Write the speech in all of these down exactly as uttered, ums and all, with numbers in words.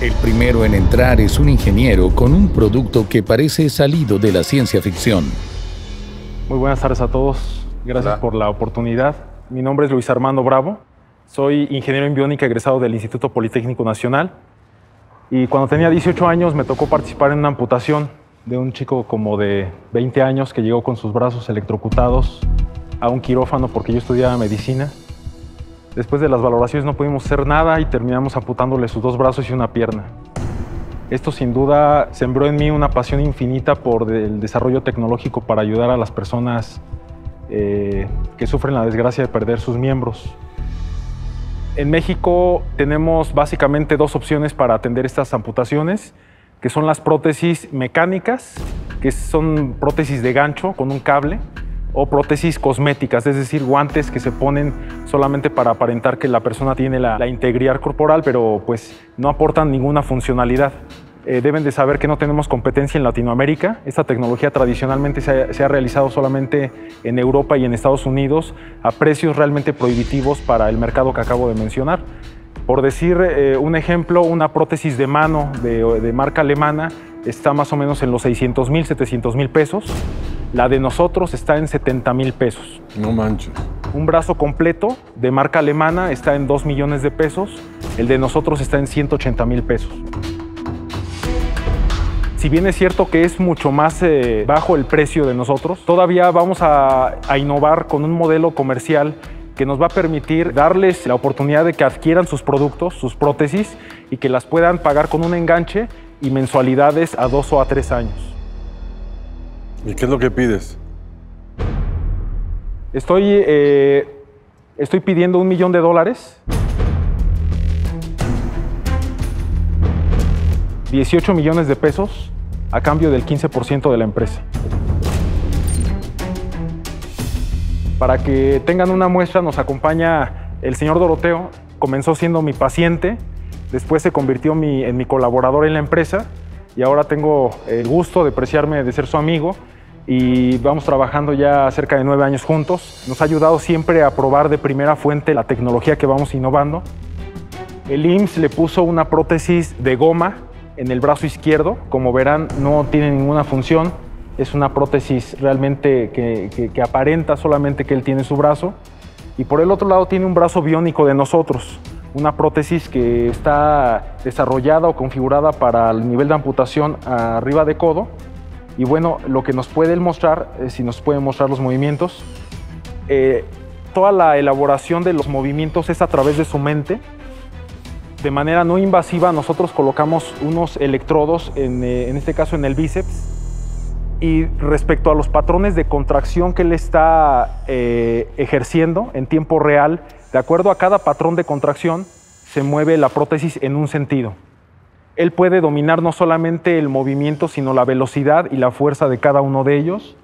El primero en entrar es un ingeniero con un producto que parece salido de la ciencia ficción. Muy buenas tardes a todos. Gracias Hola. por la oportunidad. Mi nombre es Luis Armando Bravo. Soy ingeniero en biónica egresado del Instituto Politécnico Nacional. Y cuando tenía dieciocho años me tocó participar en una amputación de un chico como de veinte años que llegó con sus brazos electrocutados a un quirófano porque yo estudiaba medicina. Después de las valoraciones no pudimos hacer nada y terminamos amputándole sus dos brazos y una pierna. Esto sin duda sembró en mí una pasión infinita por el desarrollo tecnológico para ayudar a las personas eh, que sufren la desgracia de perder sus miembros. En México tenemos básicamente dos opciones para atender estas amputaciones, que son las prótesis mecánicas, que son prótesis de gancho con un cable, o prótesis cosméticas, es decir, guantes que se ponen solamente para aparentar que la persona tiene la, la integridad corporal, pero pues no aportan ninguna funcionalidad. Eh, deben de saber que no tenemos competencia en Latinoamérica. Esta tecnología tradicionalmente se ha, se ha realizado solamente en Europa y en Estados Unidos a precios realmente prohibitivos para el mercado que acabo de mencionar. Por decir eh, un ejemplo, una prótesis de mano de, de marca alemana está más o menos en los seiscientos mil, setecientos mil pesos. La de nosotros está en setenta mil pesos. No manches. Un brazo completo de marca alemana está en dos millones de pesos. El de nosotros está en ciento ochenta mil pesos. Si bien es cierto que es mucho más eh, bajo el precio de nosotros, todavía vamos a, a innovar con un modelo comercial que nos va a permitir darles la oportunidad de que adquieran sus productos, sus prótesis, y que las puedan pagar con un enganche y mensualidades a dos o a tres años. ¿Y qué es lo que pides? Estoy, eh, estoy pidiendo un millón de dólares. dieciocho millones de pesos a cambio del quince por ciento de la empresa. Para que tengan una muestra, nos acompaña el señor Doroteo. Comenzó siendo mi paciente, después se convirtió mi, en mi colaborador en la empresa y ahora tengo el gusto de preciarme de ser su amigo y vamos trabajando ya cerca de nueve años juntos. Nos ha ayudado siempre a probar de primera fuente la tecnología que vamos innovando. El I M S S le puso una prótesis de goma en el brazo izquierdo. Como verán, no tiene ninguna función. Es una prótesis realmente que, que, que aparenta solamente que él tiene su brazo. Y por el otro lado tiene un brazo biónico de nosotros, una prótesis que está desarrollada o configurada para el nivel de amputación arriba de codo. Y bueno, lo que nos puede mostrar, eh, si nos pueden mostrar los movimientos, eh, toda la elaboración de los movimientos es a través de su mente. De manera no invasiva, nosotros colocamos unos electrodos, en, en este caso en el bíceps, y respecto a los patrones de contracción que él está eh, ejerciendo en tiempo real, de acuerdo a cada patrón de contracción, se mueve la prótesis en un sentido. Él puede dominar no solamente el movimiento, sino la velocidad y la fuerza de cada uno de ellos.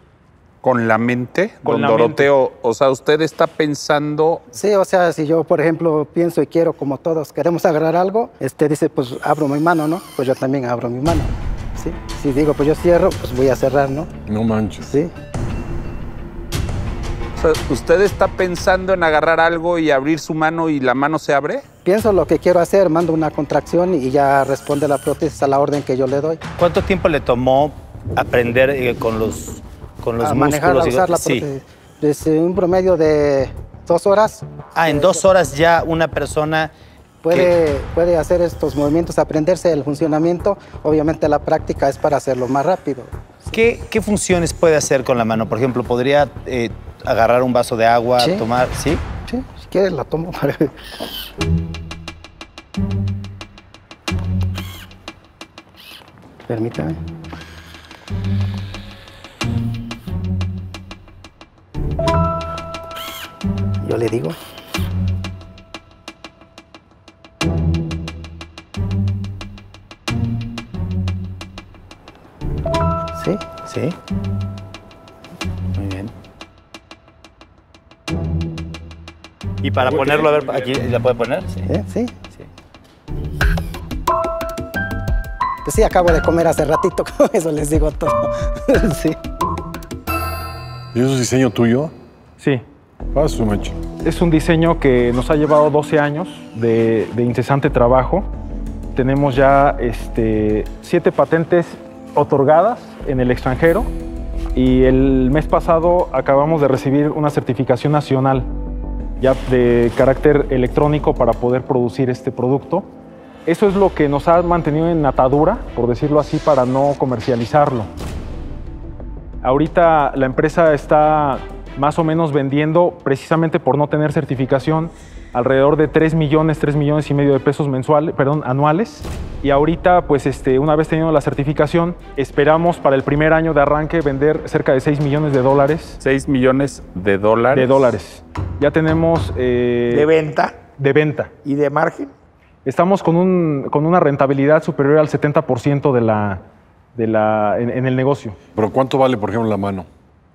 ¿Con la mente? Con Don Doroteo, mente. O sea, usted está pensando... Sí, o sea, si yo, por ejemplo, pienso y quiero, como todos, queremos agarrar algo, este dice, pues, abro mi mano, ¿no? Pues yo también abro mi mano, ¿sí? Si digo, pues yo cierro, pues voy a cerrar, ¿no? No manches. Sí. O sea, ¿usted está pensando en agarrar algo y abrir su mano y la mano se abre? Pienso lo que quiero hacer, mando una contracción y ya responde la prótesis a la orden que yo le doy. ¿Cuánto tiempo le tomó aprender eh, con los... Con los a manejarla, y... usarla, sí. Desde un promedio de dos horas. Ah, en eh, dos horas ya una persona... Puede, que... puede hacer estos movimientos, aprenderse el funcionamiento. Obviamente la práctica es para hacerlo más rápido. ¿Qué, sí. ¿qué funciones puede hacer con la mano? Por ejemplo, ¿podría eh, agarrar un vaso de agua, sí. tomar...? ¿Sí? Sí, si quieres la tomo. Para... Permítame. Yo le digo. Sí, sí. Muy bien. Y para muy ponerlo, bien, a ver, aquí la puede poner. Sí. ¿Eh? Sí. Sí. Pues sí, acabo de comer hace ratito, con eso les digo todo. Sí. ¿Y eso es diseño tuyo? Sí. Es un diseño que nos ha llevado doce años de, de incesante trabajo. tenemos ya este, siete patentes otorgadas en el extranjero y el mes pasado acabamos de recibir una certificación nacional ya de carácter electrónico para poder producir este producto. Eso es lo que nos ha mantenido en atadura, por decirlo así, para no comercializarlo. Ahorita la empresa está más o menos vendiendo, precisamente por no tener certificación, alrededor de tres millones, tres millones y medio de pesos mensuales, perdón, anuales. Y ahorita, pues este, una vez teniendo la certificación, esperamos para el primer año de arranque vender cerca de seis millones de dólares. ¿seis millones de dólares? De dólares. Ya tenemos... Eh, ¿De venta? De venta. ¿Y de margen? Estamos con, un, con una rentabilidad superior al setenta por ciento de la, de la, en, en el negocio. ¿Pero cuánto vale, por ejemplo, la mano?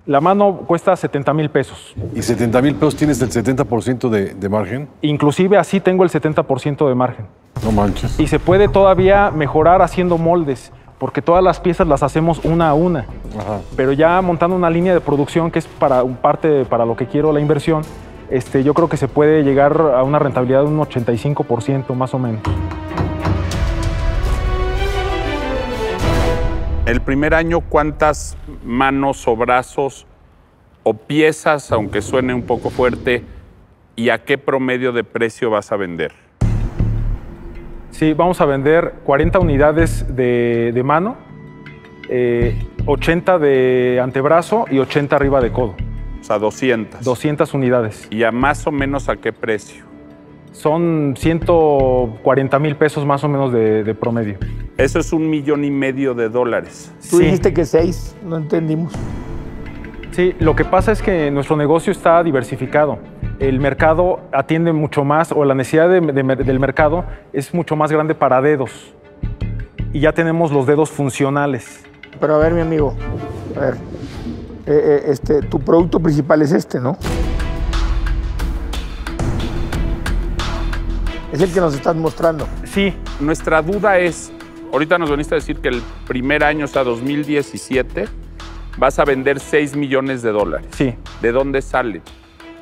La mano cuesta setenta mil pesos. ¿Y setenta mil pesos tienes el setenta por ciento de, de margen? Inclusive así tengo el setenta por ciento de margen. No manches. Y se puede todavía mejorar haciendo moldes, porque todas las piezas las hacemos una a una. Ajá. Pero ya montando una línea de producción que es para un parte para lo que quiero la inversión, este, yo creo que se puede llegar a una rentabilidad de un ochenta y cinco por ciento más o menos. El primer año, ¿cuántas manos o brazos o piezas, aunque suene un poco fuerte, y a qué promedio de precio vas a vender? Sí, vamos a vender cuarenta unidades de, de mano, eh, ochenta de antebrazo y ochenta arriba de codo. O sea, doscientas. doscientas unidades. ¿Y a más o menos a qué precio? Son ciento cuarenta mil pesos más o menos de, de promedio. Eso es un millón y medio de dólares. Tú sí. Dijiste que seis, no entendimos. Sí, lo que pasa es que nuestro negocio está diversificado. El mercado atiende mucho más, o la necesidad de, de, del mercado es mucho más grande para dedos. Y ya tenemos los dedos funcionales. Pero a ver, mi amigo, a ver, eh, eh, este, tu producto principal es este, ¿no? Es el que nos estás mostrando. Sí, nuestra duda es, ahorita nos veniste a decir que el primer año, o sea, dos mil diecisiete, vas a vender seis millones de dólares. Sí. ¿De dónde sale?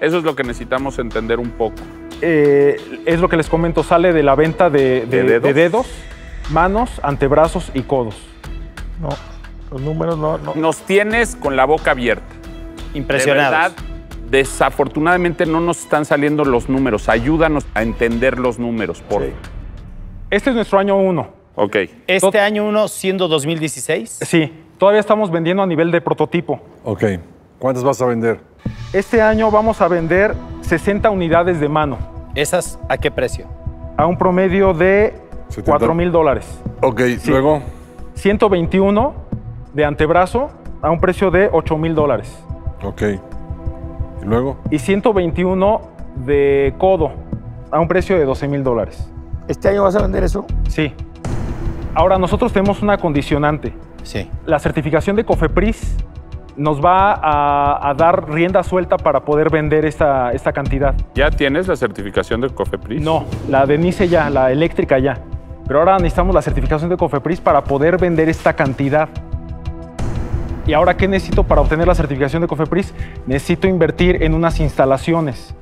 Eso es lo que necesitamos entender un poco. Eh, es lo que les comento, sale de la venta de, de, ¿De, dedos? de dedos, manos, antebrazos y codos. No, los números no, no. Nos tienes con la boca abierta. Impresionados. De verdad, desafortunadamente no nos están saliendo los números. Ayúdanos a entender los números, por favor. Sí. Este es nuestro año uno. Ok. ¿Este Tot año uno siendo dos mil dieciséis? Sí. Todavía estamos vendiendo a nivel de prototipo. Ok. ¿Cuántas vas a vender? Este año vamos a vender sesenta unidades de mano. ¿Esas a qué precio? A un promedio de cuatro mil dólares. Ok. Sí. Luego. ciento veintiuno de antebrazo a un precio de ocho mil dólares. Ok. ¿Y luego? Y ciento veintiuno de codo, a un precio de doce mil dólares. ¿Este año vas a vender eso? Sí. Ahora, nosotros tenemos una condicionante. Sí. La certificación de COFEPRIS nos va a, a dar rienda suelta para poder vender esta, esta cantidad. ¿Ya tienes la certificación de COFEPRIS? No, la de N I C E ya, la eléctrica ya. Pero ahora necesitamos la certificación de COFEPRIS para poder vender esta cantidad. ¿Y ahora qué necesito para obtener la certificación de COFEPRIS? Necesito invertir en unas instalaciones,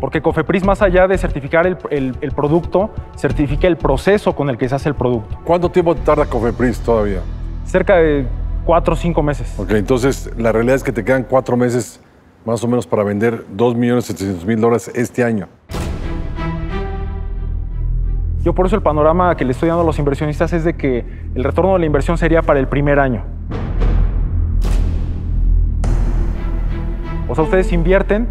porque COFEPRIS, más allá de certificar el, el, el producto, certifica el proceso con el que se hace el producto. ¿Cuánto tiempo tarda COFEPRIS todavía? Cerca de cuatro o cinco meses. Ok, entonces la realidad es que te quedan cuatro meses más o menos para vender dos millones setecientos mil dólares este año. Yo por eso el panorama que le estoy dando a los inversionistas es de que el retorno de la inversión sería para el primer año. O sea, ustedes invierten,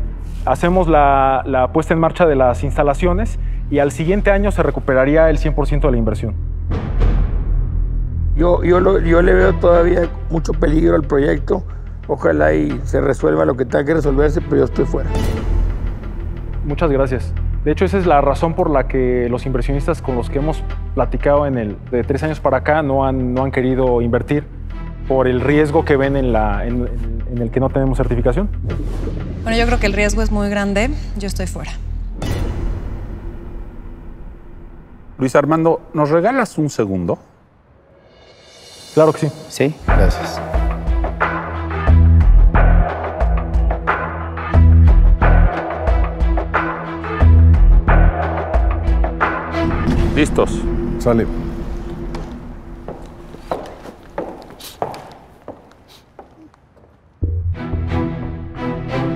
hacemos la, la puesta en marcha de las instalaciones y al siguiente año se recuperaría el cien por ciento de la inversión. Yo, yo, lo, yo le veo todavía mucho peligro al proyecto. Ojalá y se resuelva lo que tenga que resolverse, pero yo estoy fuera. Muchas gracias. De hecho, esa es la razón por la que los inversionistas con los que hemos platicado en el, de tres años para acá no han, no han querido invertir, por el riesgo que ven en, la, en, en el que no tenemos certificación. Bueno, yo creo que el riesgo es muy grande. Yo estoy fuera. Luis Armando, ¿nos regalas un segundo? Claro que sí. Sí, gracias. ¿Listos? Sale.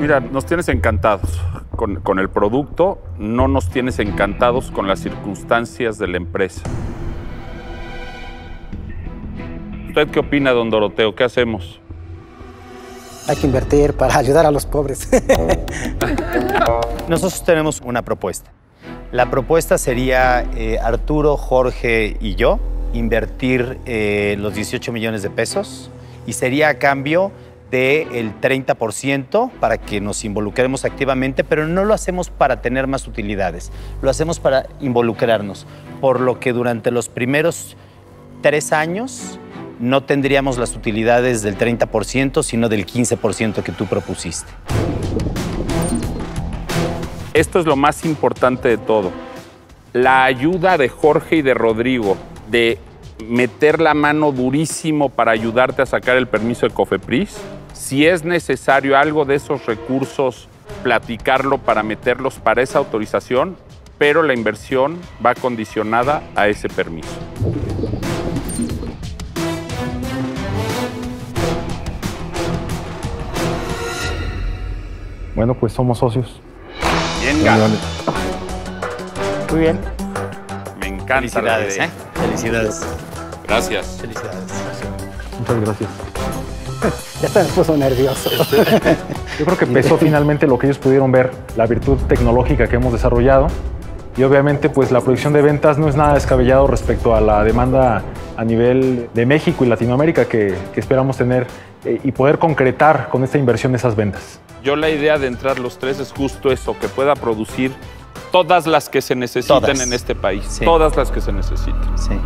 Mira, nos tienes encantados con, con el producto, no nos tienes encantados con las circunstancias de la empresa. ¿Usted qué opina, don Doroteo? ¿Qué hacemos? Hay que invertir para ayudar a los pobres. Nosotros tenemos una propuesta. La propuesta sería eh, Arturo, Jorge y yo invertir eh, los dieciocho millones de pesos y sería a cambio del treinta por ciento para que nos involucremos activamente, pero no lo hacemos para tener más utilidades, lo hacemos para involucrarnos, por lo que durante los primeros tres años no tendríamos las utilidades del treinta por ciento, sino del quince por ciento que tú propusiste. Esto es lo más importante de todo. La ayuda de Jorge y de Rodrigo de meter la mano durísimo para ayudarte a sacar el permiso de COFEPRIS. Si es necesario algo de esos recursos, platicarlo para meterlos para esa autorización, pero la inversión va condicionada a ese permiso. Bueno, pues somos socios. Bien, Gato. Muy bien. Me encanta. Felicidades, ¿eh? Felicidades. Gracias. Felicidades. Muchas gracias. Ya se me puso nervioso. Yo creo que pesó finalmente lo que ellos pudieron ver, la virtud tecnológica que hemos desarrollado. Y obviamente, pues la proyección de ventas no es nada descabellado respecto a la demanda a nivel de México y Latinoamérica que, que esperamos tener eh, y poder concretar con esta inversión esas ventas. Yo la idea de entrar los tres es justo eso, que pueda producir todas las que se necesiten todas. En este país. Sí. Todas las que se necesiten. Sí.